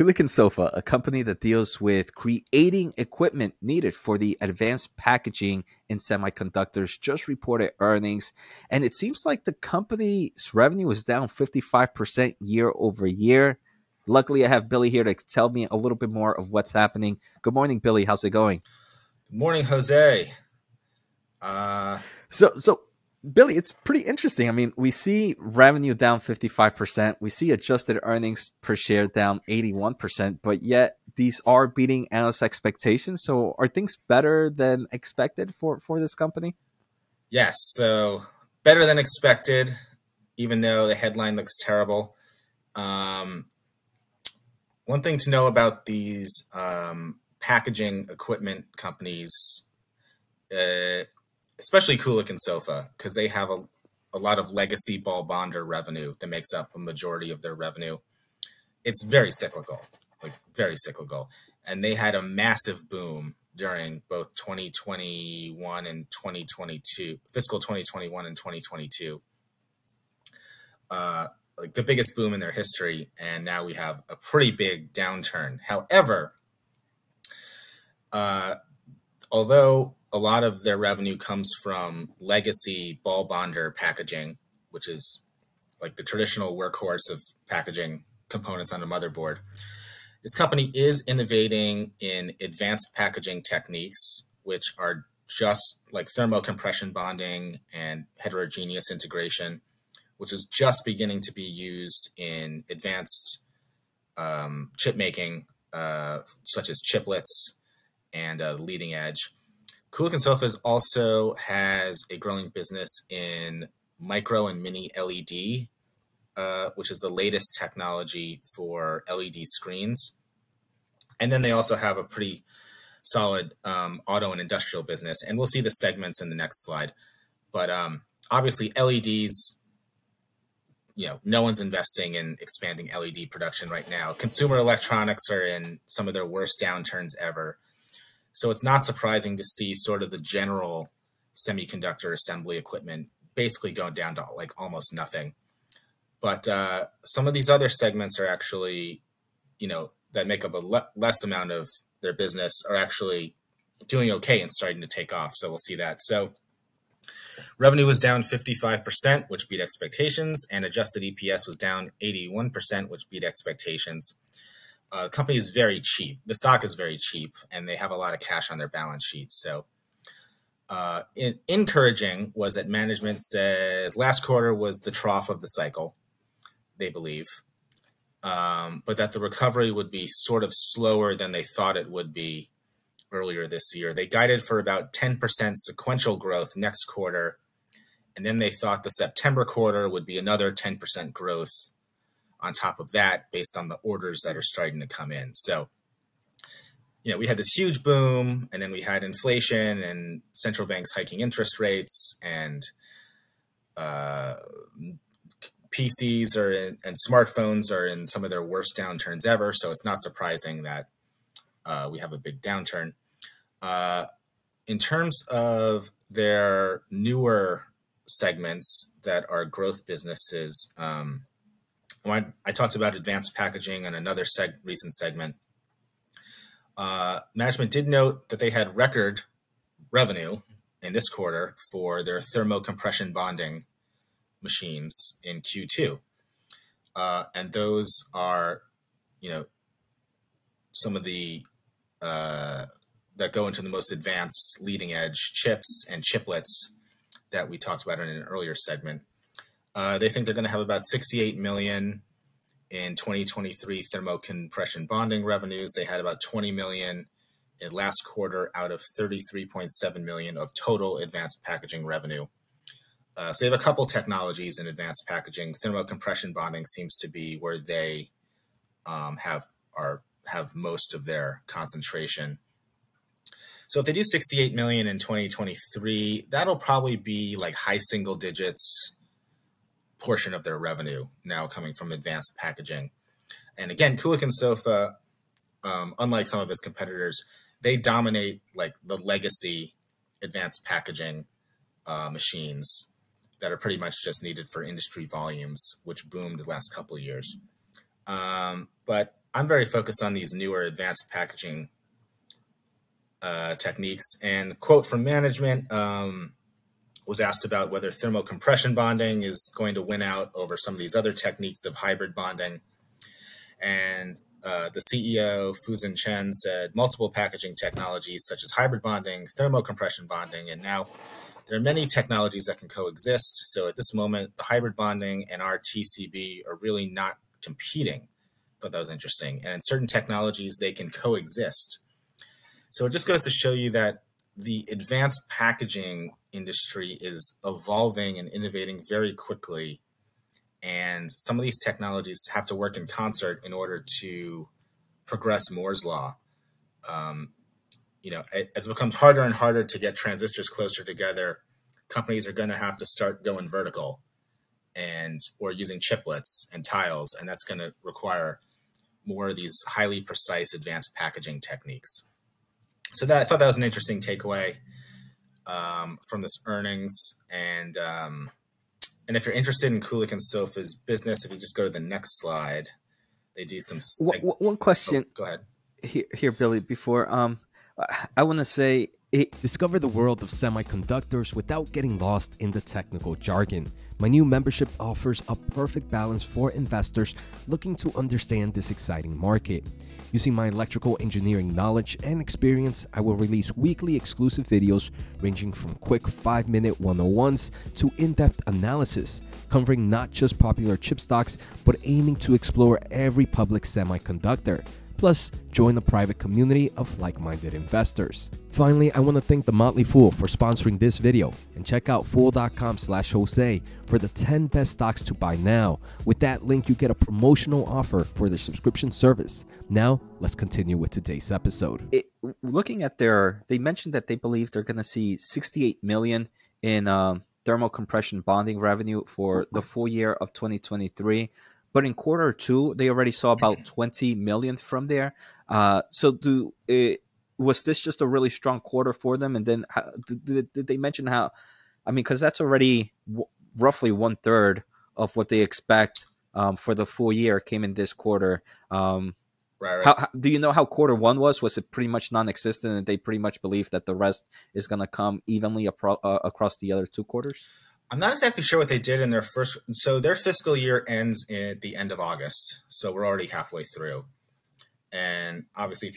Kulicke & Soffa, a company that deals with creating equipment needed for the advanced packaging in semiconductors, just reported earnings. And it seems like the company's revenue was down 55% year over year. Luckily, I have Billy here to tell me a little bit more of what's happening. Good morning, Billy. How's it going? Good morning, Jose. So Billy, it's pretty interesting. I mean, we see revenue down 55%. We see adjusted earnings per share down 81%, but yet these are beating analyst expectations. So are things better than expected for this company? Yes. So better than expected, even though the headline looks terrible. One thing to know about these packaging equipment companies, especially Kulicke & Soffa, because they have a lot of legacy ball bonder revenue that makes up a majority of their revenue. It's very cyclical, like very cyclical. And they had a massive boom during both 2021 and 2022, fiscal 2021 and 2022. Like the biggest boom in their history. And now we have a pretty big downturn. However, although a lot of their revenue comes from legacy ball bonder packaging, which is like the traditional workhorse of packaging components on a motherboard, this company is innovating in advanced packaging techniques, which are just like thermocompression bonding and heterogeneous integration, which is just beginning to be used in advanced chip making, such as chiplets and leading edge. Kulicke & Soffa also has a growing business in micro and mini LED, which is the latest technology for LED screens. And then they also have a pretty solid auto and industrial business. And we'll see the segments in the next slide. But obviously LEDs, you know, no one's investing in expanding LED production right now. Consumer electronics are in some of their worst downturns ever. So it's not surprising to see sort of the general semiconductor assembly equipment basically going down to like almost nothing. But some of these other segments are actually, you know, that make up a less amount of their business are actually doing okay and starting to take off. So we'll see that. So revenue was down 55%, which beat expectations, and adjusted EPS was down 81%, which beat expectations. The company is very cheap. The stock is very cheap, and they have a lot of cash on their balance sheet. So encouraging was that management says last quarter was the trough of the cycle, they believe, but that the recovery would be sort of slower than they thought it would be earlier this year. They guided for about 10% sequential growth next quarter, and then they thought the September quarter would be another 10% growth on top of that, based on the orders that are starting to come in. So, you know, we had this huge boom, and then we had inflation and central banks hiking interest rates, and PCs are in, and smartphones are in some of their worst downturns ever. So it's not surprising that we have a big downturn. In terms of their newer segments that are growth businesses, when I talked about advanced packaging in another recent segment. Management did note that they had record revenue in this quarter for their thermocompression bonding machines in Q2. And those are, you know, some of the, that go into the most advanced leading edge chips and chiplets that we talked about in an earlier segment. They think they're going to have about $68 million in 2023 thermocompression bonding revenues. They had about $20 million in last quarter out of $33.7 million of total advanced packaging revenue. So they have a couple technologies in advanced packaging. Thermocompression bonding seems to be where they have most of their concentration. So if they do $68 million in 2023, that'll probably be like high single digits portion of their revenue now coming from advanced packaging. And again, Kulicke & Soffa, unlike some of its competitors, they dominate like the legacy advanced packaging machines that are pretty much just needed for industry volumes, which boomed the last couple of years. But I'm very focused on these newer advanced packaging techniques. And quote from management was asked about whether thermocompression bonding is going to win out over some of these other techniques of hybrid bonding. And the CEO, Fuzhen Chen, said multiple packaging technologies such as hybrid bonding, thermocompression bonding, and now there are many technologies that can coexist. So at this moment, the hybrid bonding and our TCB are really not competing. I thought that was interesting. And in certain technologies, they can coexist. So it just goes to show you that the advanced packaging industry is evolving and innovating very quickly. And some of these technologies have to work in concert in order to progress Moore's law. You know, as it becomes harder and harder to get transistors closer together, companies are going to have to start going vertical and or using chiplets and tiles. And that's going to require more of these highly precise advanced packaging techniques. So that, I thought that was an interesting takeaway from this earnings. And if you're interested in Kulik and Sofa's business, if you just go to the next slide, they do some... One question. Oh, go ahead. Here, Billy, before... I want to say, discover the world of semiconductors without getting lost in the technical jargon. My new membership offers a perfect balance for investors looking to understand this exciting market. Using my electrical engineering knowledge and experience, I will release weekly exclusive videos ranging from quick 5-minute 101s to in-depth analysis, covering not just popular chip stocks, but aiming to explore every public semiconductor. Plus, join a private community of like-minded investors. Finally, I want to thank The Motley Fool for sponsoring this video, and check out fool.com/Jose for the 10 best stocks to buy now. With that link, you get a promotional offer for their subscription service. Now, let's continue with today's episode. Looking at they mentioned that they believe they're going to see $68 million in thermocompression bonding revenue for the full year of 2023. But in quarter two, they already saw about 20 million from there. So was this just a really strong quarter for them? And then how, did they mention how, I mean, because that's already roughly 1/3 of what they expect for the full year came in this quarter. Right. How, do you know how quarter one was? Was it pretty much non-existent and they pretty much believe that the rest is going to come evenly across the other two quarters? I'm not exactly sure what they did in their first. So their fiscal year ends at the end of August. So we're already halfway through. And obviously,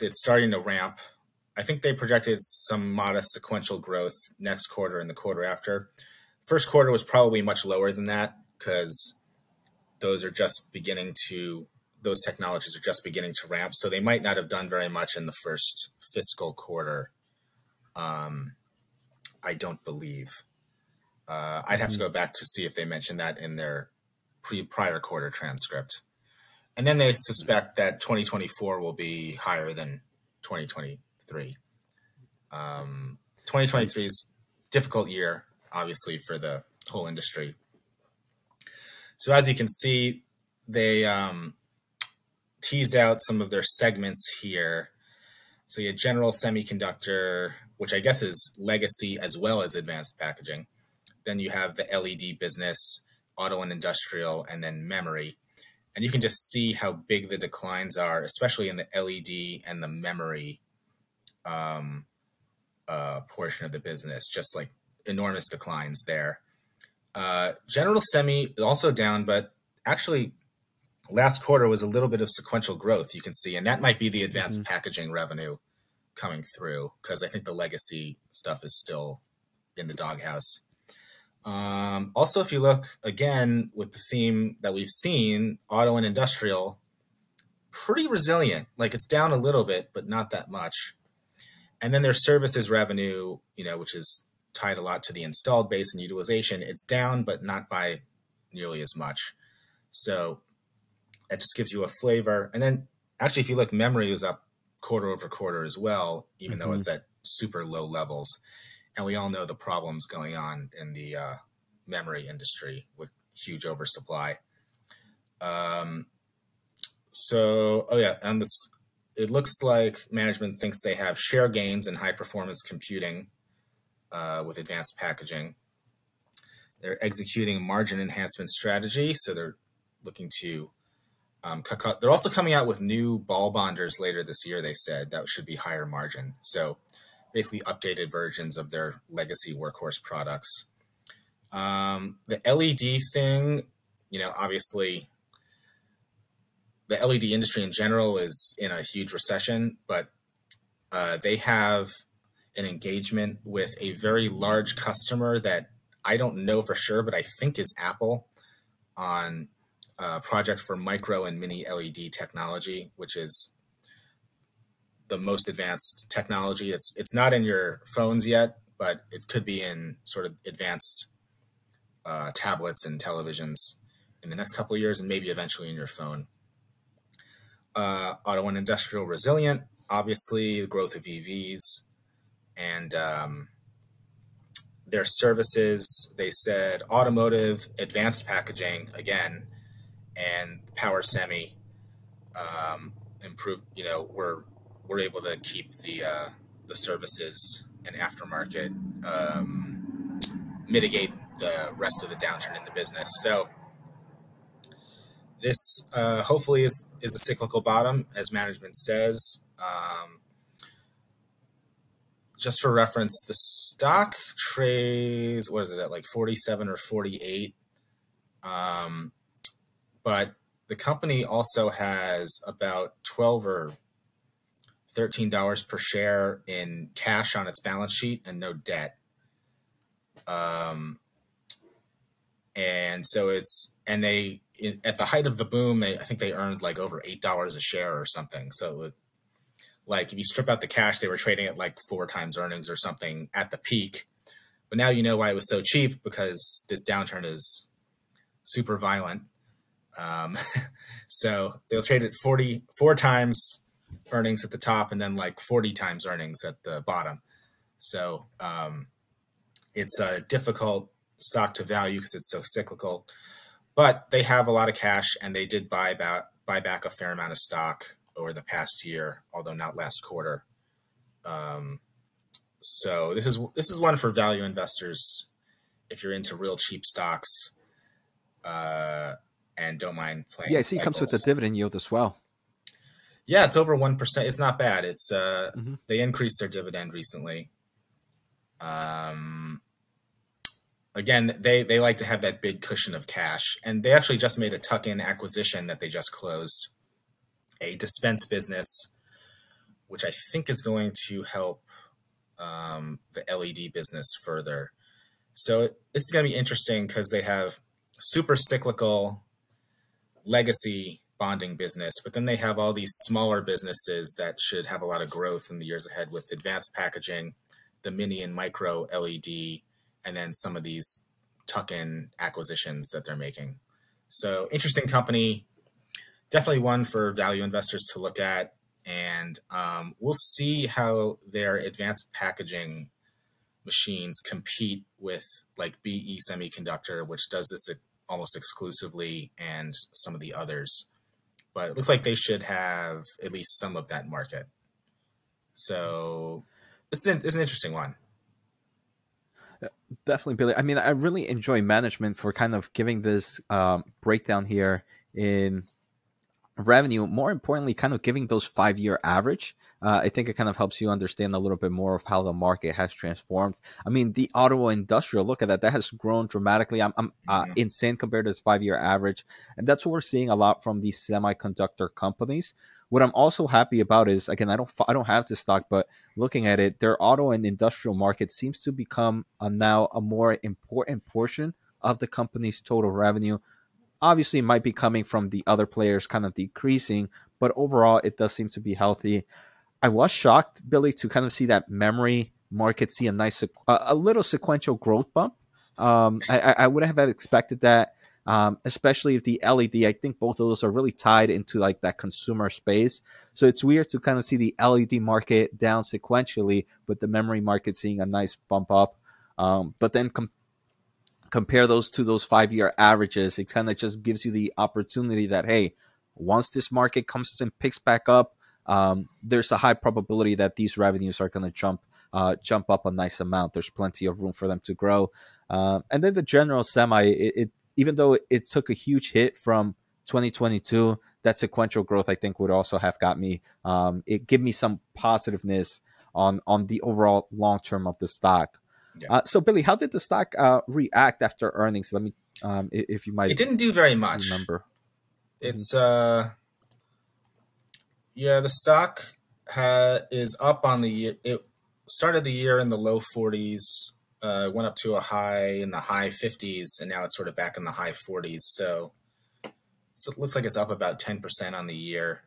it's starting to ramp. I think they projected some modest sequential growth next quarter and the quarter after. First quarter was probably much lower than that because those technologies are just beginning to ramp. So they might not have done very much in the first fiscal quarter. I don't believe. I'd have to go back to see if they mentioned that in their prior quarter transcript. And then they suspect that 2024 will be higher than 2023. 2023 is a difficult year, obviously, for the whole industry. So as you can see, they teased out some of their segments here. So you had general semiconductor, which I guess is legacy as well as advanced packaging. Then you have the LED business, auto and industrial, and then memory. And you can just see how big the declines are, especially in the LED and the memory portion of the business, just like enormous declines there. General semi is also down, but actually last quarter was a little bit of sequential growth you can see, and that might be the advanced packaging revenue coming through because I think the legacy stuff is still in the doghouse. Also, if you look again with the theme that we've seen, auto and industrial, pretty resilient. Like it's down a little bit, but not that much. And then their services revenue, you know, which is tied a lot to the installed base and utilization, it's down, but not by nearly as much. So that just gives you a flavor. And then actually, if you look, memory is up quarter over quarter as well, even though it's at super low levels. And we all know the problems going on in the memory industry with huge oversupply. And this, it looks like management thinks they have share gains in high-performance computing with advanced packaging. They're executing margin enhancement strategy, so they're looking to They're also coming out with new ball bonders later this year, they said, that should be higher margin. So basically updated versions of their legacy workhorse products. The LED thing, you know, obviously the LED industry in general is in a huge recession, but they have an engagement with a very large customer that I don't know for sure, but I think is Apple, on a project for micro and mini LED technology, which is the most advanced technology. It's not in your phones yet, but it could be in sort of advanced tablets and televisions in the next couple of years, and maybe eventually in your phone. Auto and industrial resilient, obviously the growth of EVs, and their services, they said automotive, advanced packaging again, and power semi improved, you know, we're able to keep the services and aftermarket, mitigate the rest of the downturn in the business. So this hopefully is a cyclical bottom, as management says. Just for reference, the stock trades, what is it, at like 47 or 48? But the company also has about $12 or $13 per share in cash on its balance sheet and no debt. And so it's, and they, at the height of the boom, I think they earned like over $8 a share or something. So like if you strip out the cash, they were trading at like 4 times earnings or something at the peak. But now you know why it was so cheap, because this downturn is super violent. So they'll trade at 44 times earnings at the top and then like 40 times earnings at the bottom. So it's a difficult stock to value because it's so cyclical, but they have a lot of cash, and they did buy back a fair amount of stock over the past year, although not last quarter. So this is one for value investors if you're into real cheap stocks and don't mind playing. Yeah, I see it comes with a dividend yield as well. Yeah, it's over 1%. It's not bad. It's they increased their dividend recently. Again, they like to have that big cushion of cash, and they actually just made a tuck-in acquisition that they just closed, a dispense business, which I think is going to help the LED business further. So this is going to be interesting because they have super cyclical legacy bonding business, but then they have all these smaller businesses that should have a lot of growth in the years ahead with advanced packaging, the mini and micro LED, and then some of these tuck-in acquisitions that they're making. So interesting company, definitely one for value investors to look at. And we'll see how their advanced packaging machines compete with like BE Semiconductor, which does this almost exclusively, and some of the others. But it looks like they should have at least some of that market. So it's an interesting one. Definitely, Billy. I mean, I really enjoy management for kind of giving this breakdown here in revenue. More importantly, kind of giving those 5-year average. I think it kind of helps you understand a little bit more of how the market has transformed. I mean, the auto industrial, look at that. That has grown dramatically. I'm insane compared to its 5-year average. And that's what we're seeing a lot from these semiconductor companies. What I'm also happy about is, again, I don't have this stock, but looking at it, their auto and industrial market seems to become now a more important portion of the company's total revenue. Obviously, it might be coming from the other players kind of decreasing, but overall, it does seem to be healthy. I was shocked, Billy, to kind of see that memory market see a nice, a little sequential growth bump. I would have expected that. Especially if the LED, I think both of those are really tied into like that consumer space. So it's weird to kind of see the LED market down sequentially, but the memory market seeing a nice bump up. But then compare those to those 5-year averages. It kind of just gives you the opportunity that, hey, once this market comes and picks back up, there's a high probability that these revenues are going to jump up a nice amount. There's plenty of room for them to grow. And then the general semi, even though it took a huge hit from 2022, that sequential growth, I think, would also have got me, it give me some positiveness on the overall long term of the stock. Yeah. So Billy, how did the stock react after earnings? Let me, if you might, it didn't do very much. Remember, it's yeah, the stock is up on the year. It started the year in the low 40s, went up to a high in the high 50s, and now it's sort of back in the high 40s. So it looks like it's up about 10% on the year.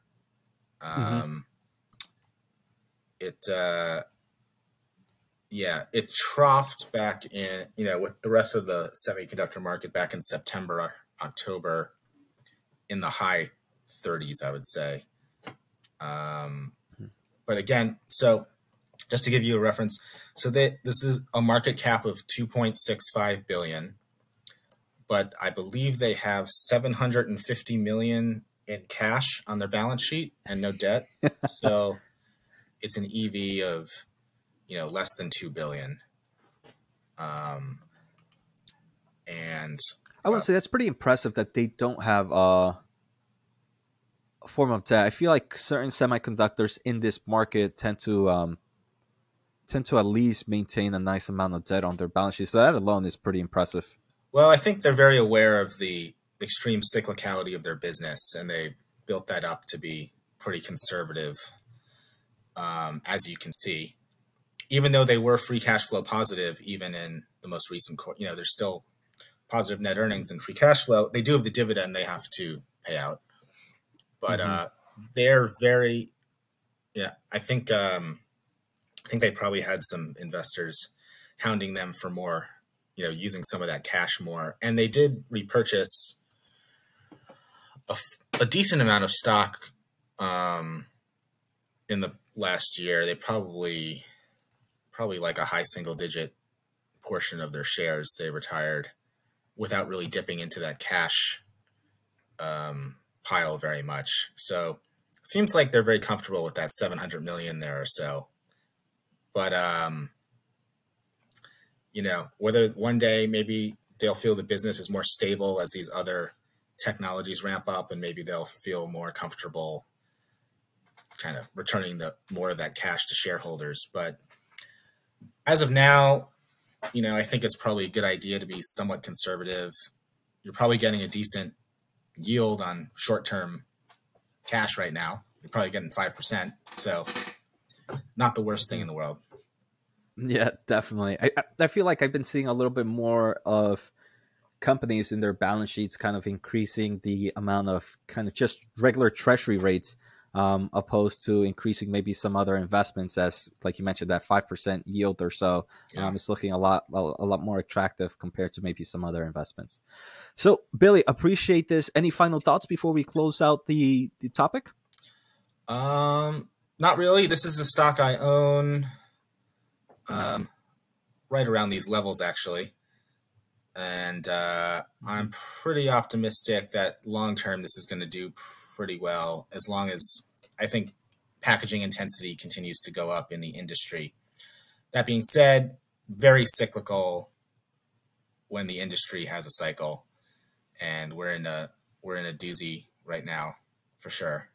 Yeah, it troughed back in, you know, with the rest of the semiconductor market back in September, October, in the high 30s, I would say. But again, so just to give you a reference, so this is a market cap of $2.65 billion, but I believe they have $750 million in cash on their balance sheet and no debt. So it's an EV of, you know, less than $2 billion. And I would say that's pretty impressive that they don't have a form of debt. I feel like certain semiconductors in this market tend to at least maintain a nice amount of debt on their balance sheet. So that alone is pretty impressive. Well, I think they're very aware of the extreme cyclicality of their business, and they built that up to be pretty conservative, as you can see. Even though they were free cash flow positive, even in the most recent quarter, you know, they're still positive net earnings and free cash flow. They do have the dividend they have to pay out, but they're very, yeah. I think they probably had some investors hounding them for more, you know, using some of that cash more, and they did repurchase a decent amount of stock in the last year. They probably like a high single digit portion of their shares they retired without really dipping into that cash pile very much. So it seems like they're very comfortable with that $700 million there or so. But, you know, whether one day maybe they'll feel the business is more stable as these other technologies ramp up, and maybe they'll feel more comfortable kind of returning more of that cash to shareholders. But as of now, you know, I think it's probably a good idea to be somewhat conservative. You're probably getting a decent yield on short-term cash right now. You're probably getting 5%. So not the worst thing in the world. Yeah, definitely. I feel like I've been seeing a little bit more of companies in their balance sheets kind of increasing the amount of kind of just regular treasury rates, opposed to increasing maybe some other investments, as like you mentioned, that 5% yield or so. Yeah. It's looking a lot more attractive compared to maybe some other investments. So Billy, appreciate this. Any final thoughts before we close out the topic? Not really. This is a stock I own right around these levels, actually. And I'm pretty optimistic that long term this is going to do pretty well, as long as I think packaging intensity continues to go up in the industry. That being said, very cyclical when the industry has a cycle, and we're in a doozy right now for sure.